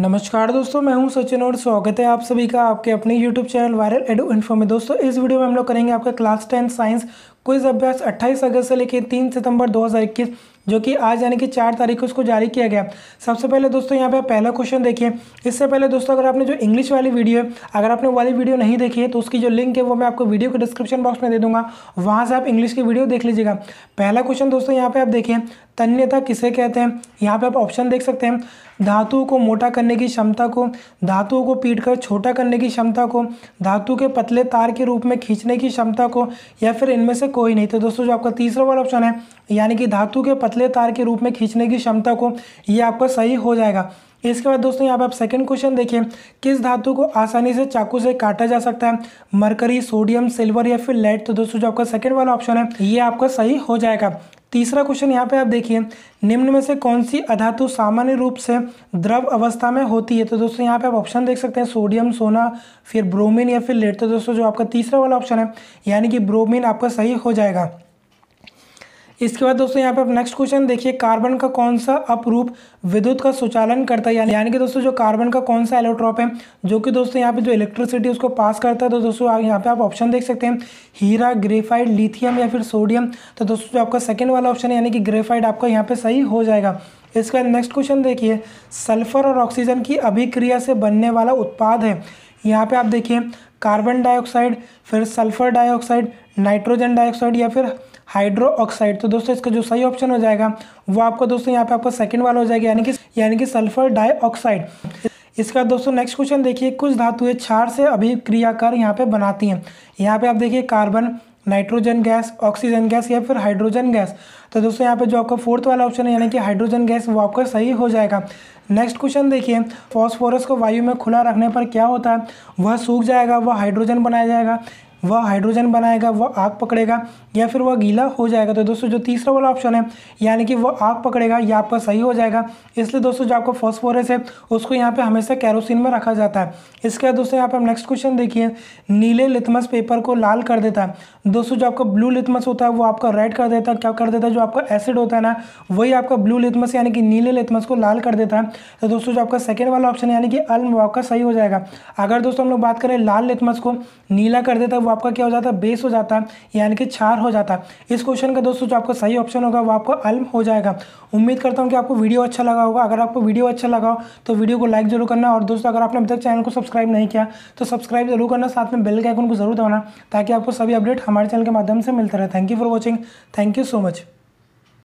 नमस्कार दोस्तों, मैं हूं सचिन और स्वागत है आप सभी का आपके अपने YouTube channel viral edu info में। दोस्तों इस वीडियो में हम लोग करेंगे आपका क्लास 10 साइंस क्विज अभ्यास 28 अगस्त से लेकर 3 सितंबर 2021 जो कि आज यानी कि 4 तारीख को इसको जारी किया गया। सबसे पहले दोस्तों यहाँ पे आप पहला क्वेश्चन देखिए। इससे पहले दोस्तों अगर आपने जो इंग्लिश वाली वीडियो है, अगर आपने वाली वीडियो नहीं देखी है तो उसकी जो लिंक है वो मैं आपको वीडियो के डिस्क्रिप्शन बॉक्स में दे दूंगा, वहाँ से आप इंग्लिश की वीडियो देख लीजिएगा। पहला क्वेश्चन दोस्तों यहाँ पे आप देखिए, तन्यता किसे कहते हैं। यहाँ पे आप ऑप्शन देख सकते हैं, धातुओं को मोटा करने की क्षमता को, धातुओं को पीटकर छोटा करने की क्षमता को, धातु के पतले तार के रूप में खींचने की क्षमता को, या फिर इनमें से कोई नहीं। तो दोस्तों जो आपका तीसरा वाला ऑप्शन है यानी कि धातु के पतले तार के रूप में खींचने की क्षमता को, ये आपका सही हो जाएगा। इसके बाद दोस्तों यहाँ पे आप सेकंड क्वेश्चन देखिए, किस धातु को आसानी से चाकू से काटा जा सकता है, मरकरी, सोडियम, सिल्वर या फिर लेड। तो दोस्तों जो आपका सेकंड वाला ऑप्शन है ये आपका सही हो जाएगा। तीसरा क्वेश्चन यहाँ पे आप देखिए, निम्न में से कौन सी अधातु सामान्य रूप से द्रव अवस्था में होती है। तो दोस्तों यहाँ पे आप ऑप्शन देख सकते हैं, सोडियम, सोना, फिर ब्रोमीन या फिर लेड। तो दोस्तों जो आपका तीसरा वाला ऑप्शन है यानी कि ब्रोमीन आपका सही हो जाएगा। इसके बाद दोस्तों यहाँ पे आप नेक्स्ट क्वेश्चन देखिए, कार्बन का कौन सा अपरूप विद्युत का सुचालन करता है, यानी कि दोस्तों जो कार्बन का कौन सा एलोट्रॉप है जो कि दोस्तों यहाँ पे जो इलेक्ट्रिसिटी उसको पास करता है। तो दोस्तों यहाँ पे आप ऑप्शन देख सकते हैं, हीरा, ग्रेफाइट, लिथियम या फिर सोडियम। तो दोस्तों जो आपका सेकेंड वाला ऑप्शन है यानी कि ग्रेफाइट आपका यहाँ पे सही हो जाएगा। इसके बाद नेक्स्ट क्वेश्चन देखिए, सल्फर और ऑक्सीजन की अभिक्रिया से बनने वाला उत्पाद है। यहाँ पे आप देखिए, कार्बन डाइऑक्साइड, फिर सल्फर डाइऑक्साइड, नाइट्रोजन डाइऑक्साइड या फिर हाइड्रो ऑक्साइड। तो दोस्तों इसका जो सही ऑप्शन हो जाएगा वो आपका दोस्तों यहाँ पे आपका सेकंड वाला हो जाएगा यानी कि सल्फर डाइऑक्साइड। इसका दोस्तों नेक्स्ट क्वेश्चन देखिए, कुछ धातुएं क्षार से अभिक्रिया कर यहाँ पे बनाती हैं। यहाँ पे आप देखिए, carbon, nitrogen gas, oxygen gas या फिर हाइड्रोजन गैस। तो दोस्तों यहाँ पे जो आपका फोर्थ वाला ऑप्शन है यानी कि हाइड्रोजन गैस वो आपका सही हो जाएगा। नेक्स्ट क्वेश्चन देखिए, फॉस्फोरस को वायु में खुला रखने पर क्या होता है, वह सूख जाएगा, वह हाइड्रोजन बनाया जाएगा, वह हाइड्रोजन बनाएगा, वह आग पकड़ेगा या फिर वह गीला हो जाएगा। तो दोस्तों जो तीसरा वाला ऑप्शन है यानी कि वह आग पकड़ेगा यह आपका सही हो जाएगा। इसलिए दोस्तों जो आपका फॉस्फोरस है उसको यहाँ पे हमेशा कैरोसिन में रखा जाता है। इसके बाद दोस्तों यहाँ पे नेक्स्ट क्वेश्चन देखिए, नीले लिथमस पेपर को लाल कर देता है। दोस्तों जो आपका ब्लू लिथमस होता है वो आपका रेड कर देता है, क्या कर देता है, जो आपका एसिड होता है ना वही आपका ब्लू लिथमस यानी कि नीले लिथमस को लाल कर देता है। तो दोस्तों जो आपका सेकेंड वाला ऑप्शन यानी कि अल्म आपका सही हो जाएगा। अगर दोस्तों हम लोग बात करें लाल लिथमस को नीला कर देता है आपका क्या हो जाता है, बेस हो जाता है यानी कि क्षार हो जाता है। इस क्वेश्चन का दोस्तों जो आपका सही ऑप्शन होगा वो आपका अल्म हो जाएगा। उम्मीद करता हूं कि आपको वीडियो अच्छा लगा होगा। अगर आपको वीडियो अच्छा लगा हो तो वीडियो को लाइक जरूर करना, और दोस्तों अगर आपने अब तक चैनल को सब्सक्राइब नहीं किया तो सब्सक्राइब जरूर करना, साथ में बेल के आइकन को जरूर दबाना ताकि आपको सभी अपडेट हमारे चैनल के माध्यम से मिलते रहे। Thank you for watching, thank you so much.